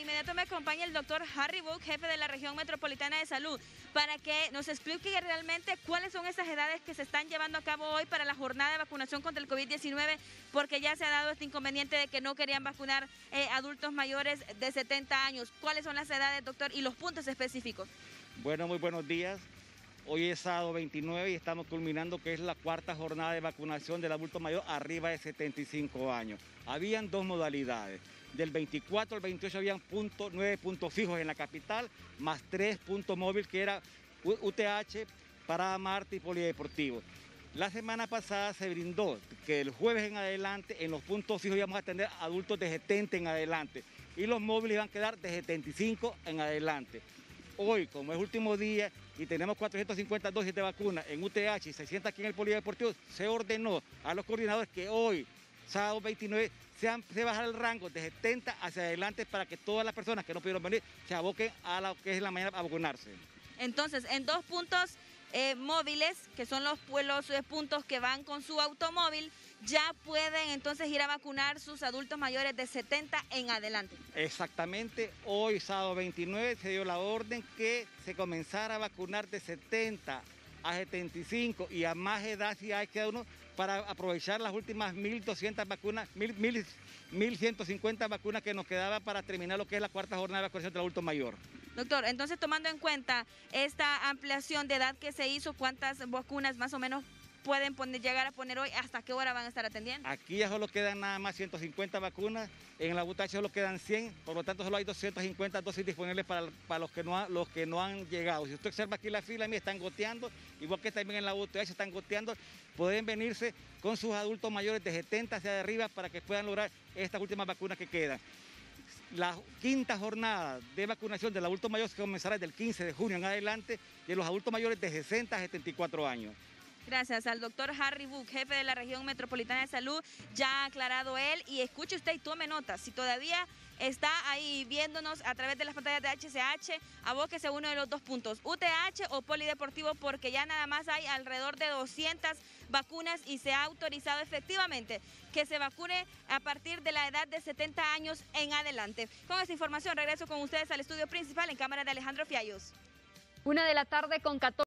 de inmediato me acompaña el doctor Harry Book, jefe de la Región Metropolitana de Salud, para que nos explique realmente cuáles son esas edades que se están llevando a cabo hoy para la jornada de vacunación contra el COVID-19, porque ya se ha dado este inconveniente de que no querían vacunar adultos mayores de 70 años. ¿Cuáles son las edades, doctor, y los puntos específicos? Bueno, muy buenos días. Hoy es sábado 29 y estamos culminando que es la cuarta jornada de vacunación del adulto mayor arriba de 75 años. Habían dos modalidades. Del 24 al 28 habían 9 puntos fijos en la capital, más 3 puntos móviles que era UTH, Parada Marte y Polideportivo. La semana pasada se brindó que el jueves en adelante en los puntos fijos íbamos a atender adultos de 70 en adelante y los móviles iban a quedar de 75 en adelante. Hoy, como es último día y tenemos 450 dosis de vacuna en UTH y 600 aquí en el Polideportivo, se ordenó a los coordinadores que hoy, sábado 29, se baja el rango de 70 hacia adelante para que todas las personas que no pudieron venir se aboquen a lo que es la mañana a vacunarse. Entonces, en 2 puntos móviles, que son los puntos que van con su automóvil, ya pueden entonces ir a vacunar sus adultos mayores de 70 en adelante. Exactamente, hoy sábado 29 se dio la orden que se comenzara a vacunar de 70 a 75 y a más edad si hay cada uno para aprovechar las últimas 1.200 vacunas, 1.150 vacunas que nos quedaba para terminar lo que es la cuarta jornada de vacunación del adulto mayor. Doctor, entonces tomando en cuenta esta ampliación de edad que se hizo, ¿cuántas vacunas más o menos pueden llegar a poner hoy? ¿Hasta qué hora van a estar atendiendo? Aquí ya solo quedan nada más 150 vacunas, en la UTH solo quedan 100, por lo tanto solo hay 250 dosis disponibles para los que no han llegado. Si usted observa aquí la fila, mira, están goteando, igual que también en la UTH están goteando, pueden venirse con sus adultos mayores de 70 hacia arriba para que puedan lograr estas últimas vacunas que quedan. La quinta jornada de vacunación del adulto mayor se comenzará desde el 15 de junio en adelante de los adultos mayores de 60 a 74 años. Gracias al doctor Harry Book, jefe de la Región Metropolitana de Salud, ya ha aclarado él. Y escuche usted y tome nota, si todavía está ahí viéndonos a través de las pantallas de HCH, abóquese a uno de los 2 puntos, UTH o Polideportivo, porque ya nada más hay alrededor de 200 vacunas y se ha autorizado efectivamente que se vacune a partir de la edad de 70 años en adelante. Con esta información regreso con ustedes al estudio principal en cámara de Alejandro Fiallos. 1 de la tarde con 14.